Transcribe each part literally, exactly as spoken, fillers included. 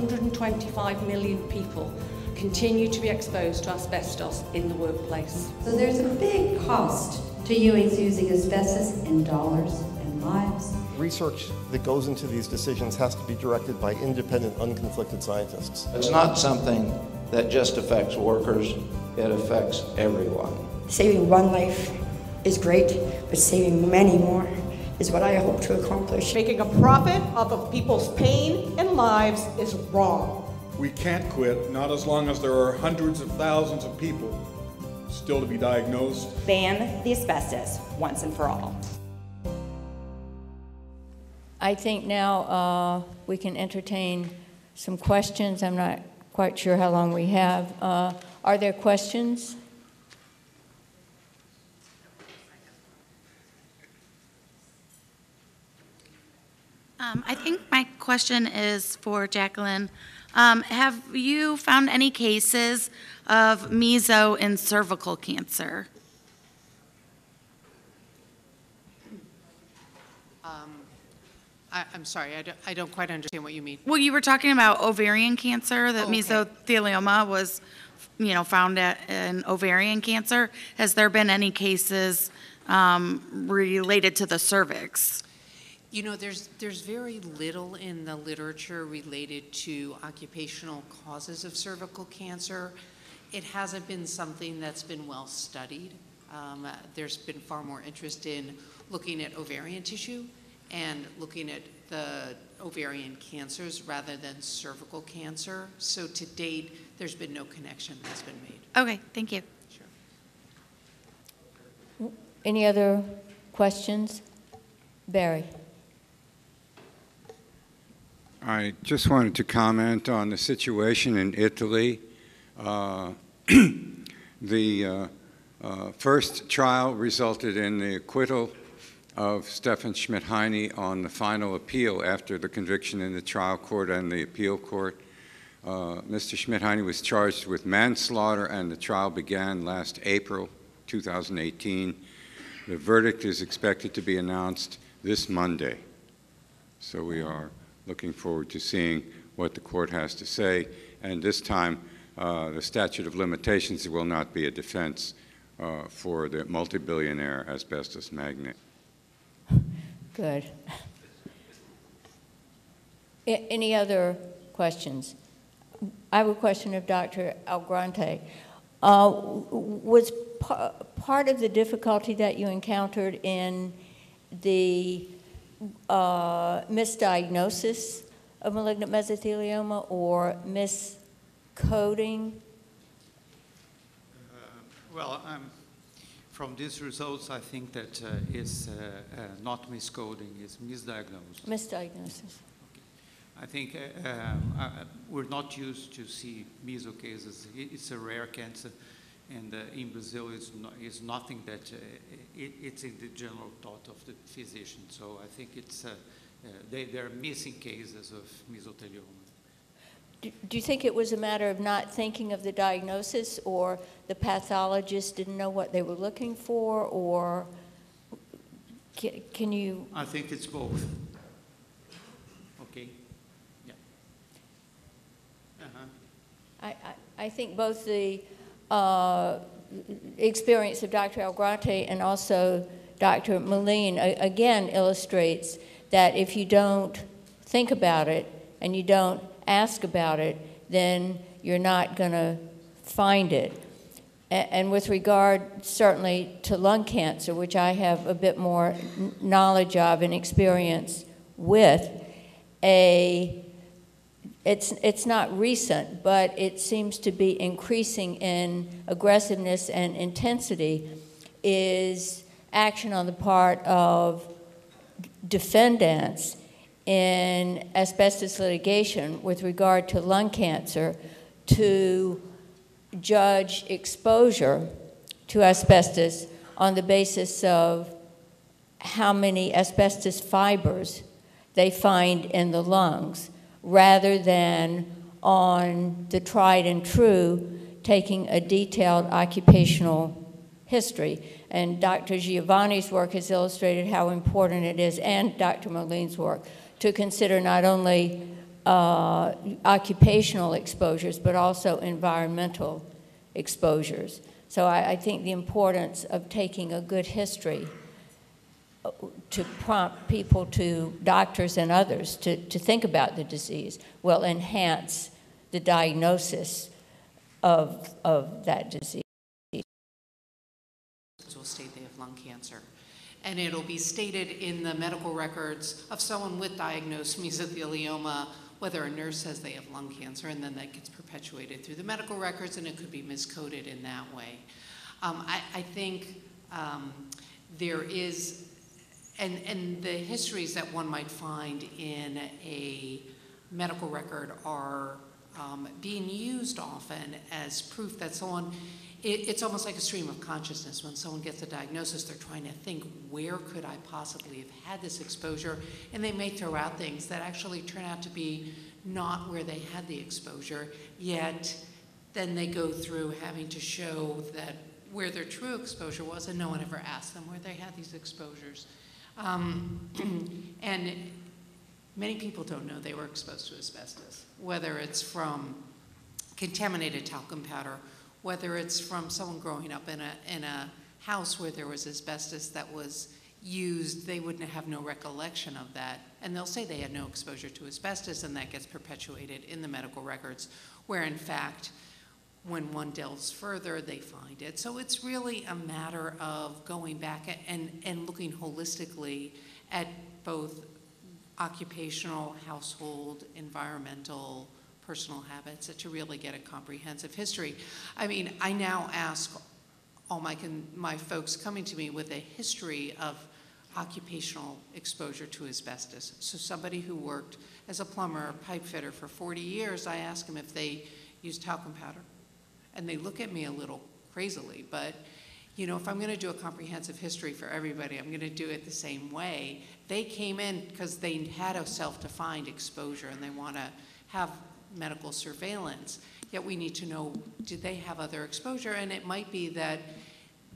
one hundred twenty-five million people continue to be exposed to asbestos in the workplace. So there's a big cost to U A's using asbestos in dollars and lives. Research that goes into these decisions has to be directed by independent, unconflicted scientists. It's not something that just affects workers, it affects everyone. Saving one life is great, but saving many more is what I hope to accomplish. Making a profit off of people's pain and lives is wrong. We can't quit, not as long as there are hundreds of thousands of people still to be diagnosed. Ban the asbestos once and for all. I think now uh, we can entertain some questions. I'm not quite sure how long we have. Uh, are there questions? Um, I think my question is for Jacqueline. Um, have you found any cases of meso and cervical cancer? I, I'm sorry, I don't, I don't quite understand what you mean. Well, you were talking about ovarian cancer, that oh, okay. mesothelioma was, you know, found at, in ovarian cancer. Has there been any cases um, related to the cervix? You know, there's, there's very little in the literature related to occupational causes of cervical cancer. It hasn't been something that's been well studied. Um, uh, there's been far more interest in looking at ovarian tissue and looking at the ovarian cancers rather than cervical cancer. So to date, there's been no connection that's been made. Okay, thank you. Sure. Any other questions? Barry. I just wanted to comment on the situation in Italy. Uh, the uh, uh, first trial resulted in the acquittal of Stefan Schmidt on the final appeal after the conviction in the trial court and the appeal court. Uh, Mister Schmidt was charged with manslaughter and the trial began last April two thousand eighteen. The verdict is expected to be announced this Monday. So we are looking forward to seeing what the court has to say. And this time, uh, the statute of limitations will not be a defense uh, for the multi-billionaire asbestos magnate. Good. Any other questions? I have a question of Doctor Algrante. Uh, was pa part of the difficulty that you encountered in the uh, misdiagnosis of malignant mesothelioma or miscoding? Uh, well, I'm From these results, I think that uh, it's uh, uh, not miscoding, it's misdiagnosed. Misdiagnosis. Okay. I think uh, um, uh, we're not used to see meso cases. It's a rare cancer, and uh, in Brazil, it's, no, it's nothing that uh, it, it's in the general thought of the physician. So I think it's uh, uh, they, they're missing cases of mesothelioma. Do, do you think it was a matter of not thinking of the diagnosis, or the pathologist didn't know what they were looking for, or can, can you? I think it's both. Okay. Yeah. Uh-huh. I, I, I think both the uh, experience of Doctor Algrante and also Doctor Moline a, again illustrates that if you don't think about it and you don't ask about it, then you're not going to find it. And, and with regard, certainly, to lung cancer, which I have a bit more knowledge of and experience with, a, it's, it's not recent, but it seems to be increasing in aggressiveness and intensity, is action on the part of defendants in asbestos litigation with regard to lung cancer to judge exposure to asbestos on the basis of how many asbestos fibers they find in the lungs, rather than on the tried and true taking a detailed occupational history. And Doctor Giovanni's work has illustrated how important it is, and Doctor Moline's work, to consider not only uh, occupational exposures, but also environmental exposures. So I, I think the importance of taking a good history to prompt people to, doctors and others, to, to think about the disease will enhance the diagnosis of, of that disease. State they have lung cancer. And it'll be stated in the medical records of someone with diagnosed mesothelioma, whether a nurse says they have lung cancer, and then that gets perpetuated through the medical records, and it could be miscoded in that way. Um, I, I think um, there is, and, and the histories that one might find in a medical record are um, being used often as proof that someone, It, it's almost like a stream of consciousness. When someone gets a diagnosis, they're trying to think, where could I possibly have had this exposure? And they may throw out things that actually turn out to be not where they had the exposure, yet then they go through having to show that where their true exposure was, and no one ever asked them where they had these exposures. Um, and many people don't know they were exposed to asbestos, whether it's from contaminated talcum powder, whether it's from someone growing up in a, in a house where there was asbestos that was used, they wouldn't have no recollection of that. And they'll say they had no exposure to asbestos, and that gets perpetuated in the medical records, where in fact, when one delves further, they find it. So it's really a matter of going back and, and looking holistically at both occupational, household, environmental, personal habits, to really get a comprehensive history. I mean, I now ask all my, my folks coming to me with a history of occupational exposure to asbestos. So somebody who worked as a plumber or pipe fitter for forty years, I ask them if they used talcum powder. And they look at me a little crazily, but you know, if I'm gonna do a comprehensive history for everybody, I'm gonna do it the same way. They came in because they had a self-defined exposure and they wanna have medical surveillance, yet we need to know, did they have other exposure? And it might be that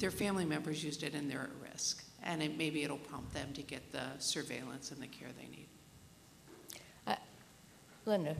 their family members used it and they're at risk, and it, maybe it'll prompt them to get the surveillance and the care they need. Uh, Linda.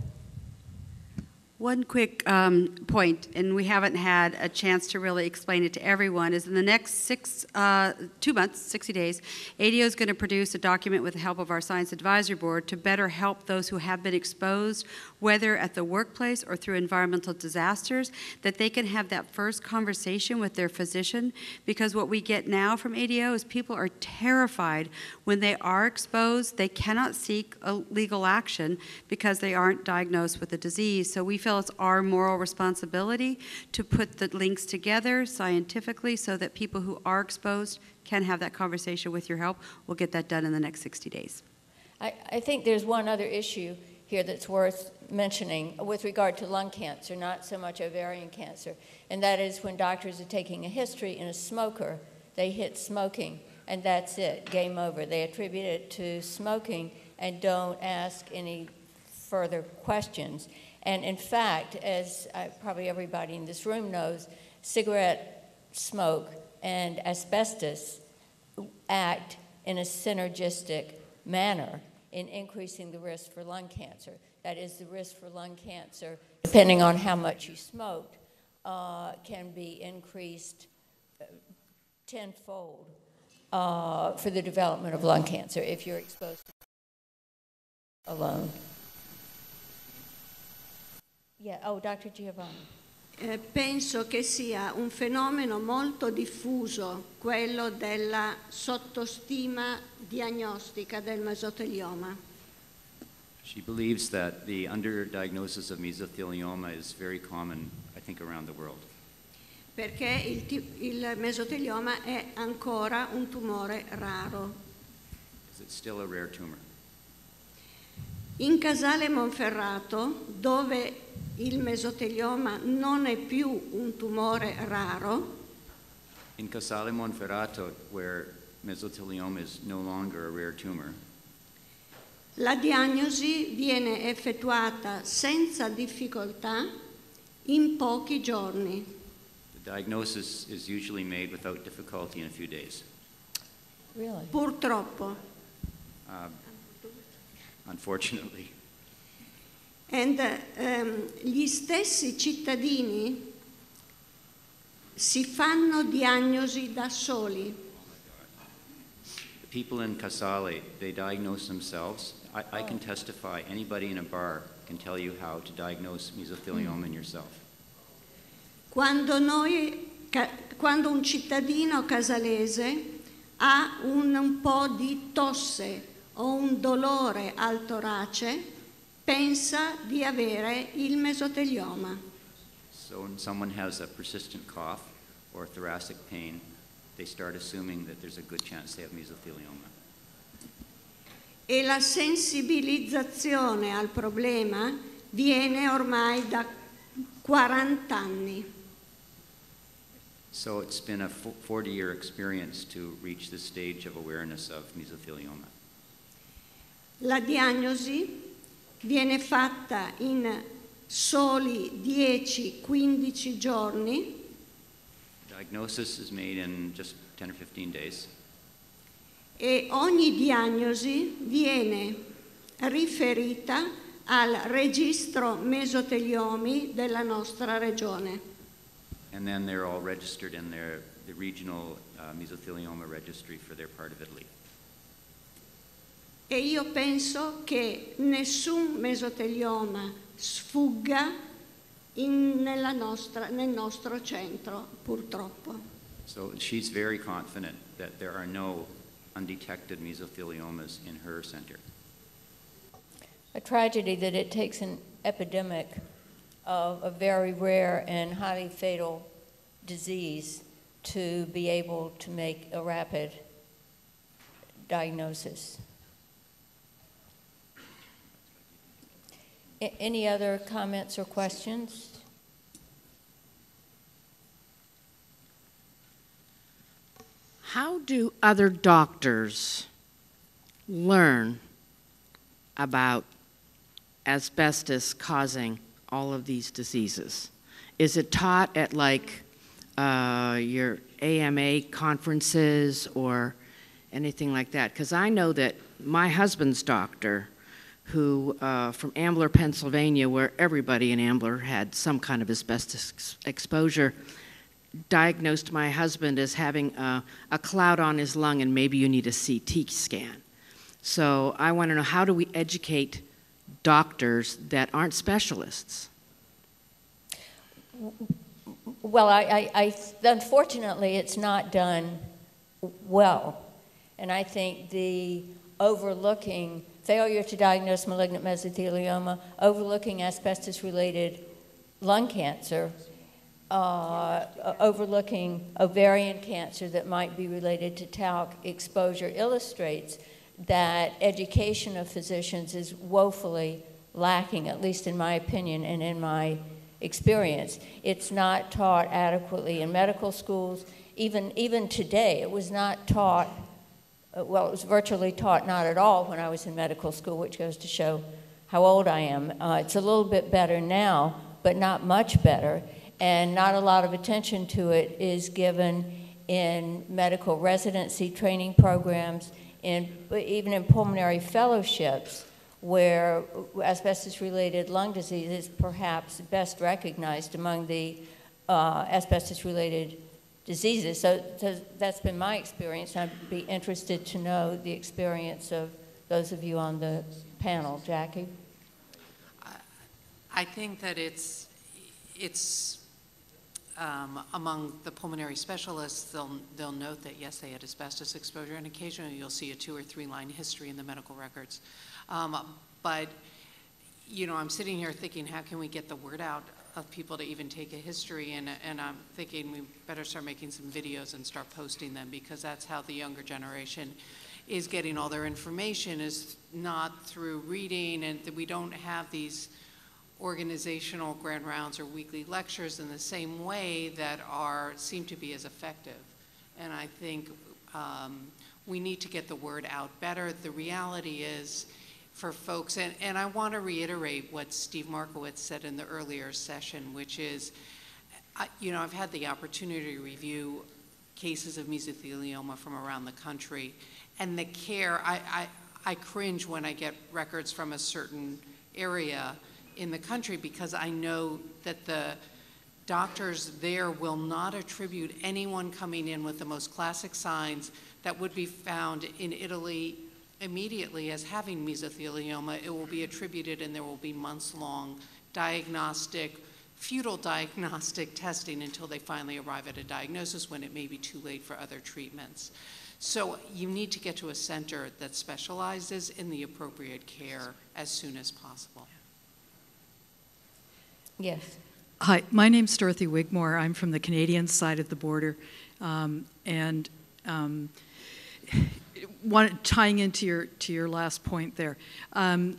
One quick um, point, and we haven't had a chance to really explain it to everyone, is in the next six, uh, two months, sixty days, A D O is going to produce a document with the help of our Science Advisory Board to better help those who have been exposed, whether at the workplace or through environmental disasters, that they can have that first conversation with their physician. Because what we get now from A D O is people are terrified when they are exposed. They cannot seek a legal action because they aren't diagnosed with the disease. So we feel it's our moral responsibility to put the links together scientifically so that people who are exposed can have that conversation with your help. We'll get that done in the next sixty days. I, I think there's one other issue here that's worth mentioning with regard to lung cancer, not so much ovarian cancer, and that is when doctors are taking a history in a smoker, they hit smoking, and that's it, game over. They attribute it to smoking and don't ask any further questions. And in fact, as I, probably everybody in this room knows, cigarette smoke and asbestos act in a synergistic manner in increasing the risk for lung cancer. That is, the risk for lung cancer, depending on how much you smoked, uh, can be increased tenfold uh, for the development of lung cancer if you're exposed to alone. Yeah. Oh, Doctor Giovanni. Eh, penso che sia un fenomeno molto diffuso quello della sottostima diagnostica del mesotelioma. She believes that the underdiagnosis of mesothelioma is very common, I think, around the world. Perché il, il mesotelioma è ancora un tumore raro. Is it still a rare tumor? In Casale Monferrato, dove il mesotelioma non è più un tumore raro. In Casale Monferrato, where mesothelioma is no longer a rare tumor, la diagnosi viene effettuata senza difficoltà in pochi giorni. The diagnosis is usually made without difficulty in a few days. Really? Purtroppo. Uh, unfortunately. And um, gli stessi cittadini si fanno diagnosi da soli. People in Casale, they diagnose themselves. I, I can testify, anybody in a bar can tell you how to diagnose mesothelioma in yourself. Quando, noi, ca, quando un cittadino casalese ha un, un po' di tosse o un dolore al torace, pensa di avere il mesotelioma. So when someone has a persistent cough or thoracic pain, they start assuming that there's a good chance they have mesothelioma. E la sensibilizzazione al problema viene ormai da quaranta anni. So it's been a forty-year experience to reach this stage of awareness of mesothelioma. La diagnosi viene fatta in soli dieci quindici giorni. Diagnosis is made in just ten or fifteen days. E ogni diagnosi viene riferita al registro mesoteliomi della nostra regione. And then they're all registered in their the regional uh, mesothelioma registry for their part of Italy. E io penso che nessun mesotelioma sfugga In, nella nostra, nel nostro centro, purtroppo. So she's very confident that there are no undetected mesotheliomas in her center. A tragedy that it takes an epidemic of a very rare and highly fatal disease to be able to make a rapid diagnosis. Any other comments or questions? How do other doctors learn about asbestos causing all of these diseases? Is it taught at like uh, your A M A conferences or anything like that? Because I know that my husband's doctor, who uh, from Ambler, Pennsylvania, where everybody in Ambler had some kind of asbestos ex exposure, diagnosed my husband as having a, a cloud on his lung and maybe you need a C T scan. So I want to know, how do we educate doctors that aren't specialists? Well, I, I, I, unfortunately, it's not done well. And I think the overlooking failure to diagnose malignant mesothelioma, overlooking asbestos-related lung cancer, uh, overlooking ovarian cancer that might be related to talc exposure illustrates that education of physicians is woefully lacking, at least in my opinion and in my experience. It's not taught adequately in medical schools. Even, even today, it was not taught. Well, it was virtually taught not at all when I was in medical school, which goes to show how old I am. Uh, it's a little bit better now, but not much better, and not a lot of attention to it is given in medical residency training programs, in, even in pulmonary fellowships, where asbestos-related lung disease is perhaps best recognized among the uh, asbestos-related diseases. So, so that's been my experience. I'd be interested to know the experience of those of you on the panel. Jackie? I think that it's, it's um, among the pulmonary specialists, they'll, they'll note that, yes, they had asbestos exposure, and occasionally you'll see a two or three line history in the medical records. Um, but, you know, I'm sitting here thinking, how can we get the word out of people to even take a history, and, and I'm thinking we better start making some videos and start posting them, because that's how the younger generation is getting all their information, is not through reading, and we don't have these organizational grand rounds or weekly lectures in the same way that are seem to be as effective. And I think um, we need to get the word out better. The reality is, for folks, and, and I want to reiterate what Steve Markowitz said in the earlier session, which is, I, you know, I've had the opportunity to review cases of mesothelioma from around the country, and the care, I, I, I cringe when I get records from a certain area in the country, because I know that the doctors there will not attribute anyone coming in with the most classic signs that would be found in Italy immediately as having mesothelioma. It will be attributed, and there will be months-long diagnostic, futile diagnostic testing until they finally arrive at a diagnosis when it may be too late for other treatments. So you need to get to a center that specializes in the appropriate care as soon as possible. Yes. Hi, my name's Dorothy Wigmore. I'm from the Canadian side of the border. Um, and um, one, tying into your, to your last point there, um,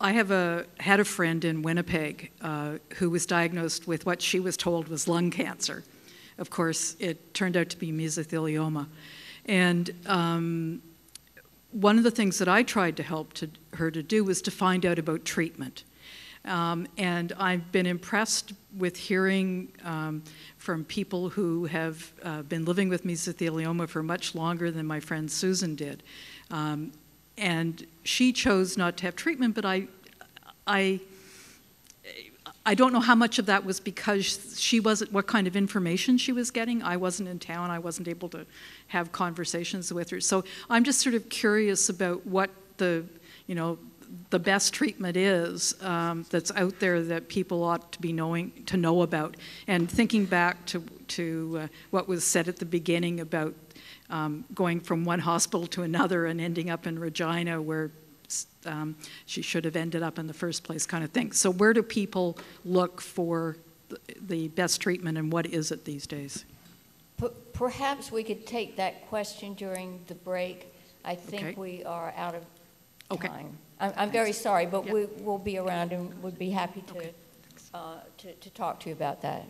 I have a, had a friend in Winnipeg uh, who was diagnosed with what she was told was lung cancer. Of course, it turned out to be mesothelioma. And um, one of the things that I tried to help to, her to do was to find out about treatment. Um, and I've been impressed with hearing um, from people who have uh, been living with mesothelioma for much longer than my friend Susan did. Um, and she chose not to have treatment, but I, I, I don't know how much of that was because she wasn't, what kind of information she was getting. I wasn't in town. I wasn't able to have conversations with her. So I'm just sort of curious about what the, you know, the best treatment is um, that's out there that people ought to be knowing, to know about. And thinking back to, to uh, what was said at the beginning about um, going from one hospital to another and ending up in Regina where um, she should have ended up in the first place, kind of thing. So where do people look for the, the best treatment, and what is it these days? P- perhaps we could take that question during the break. I think okay. we are out of okay. time. I'm very sorry, but yep. we will be around and would be happy to, okay. uh, to, to talk to you about that.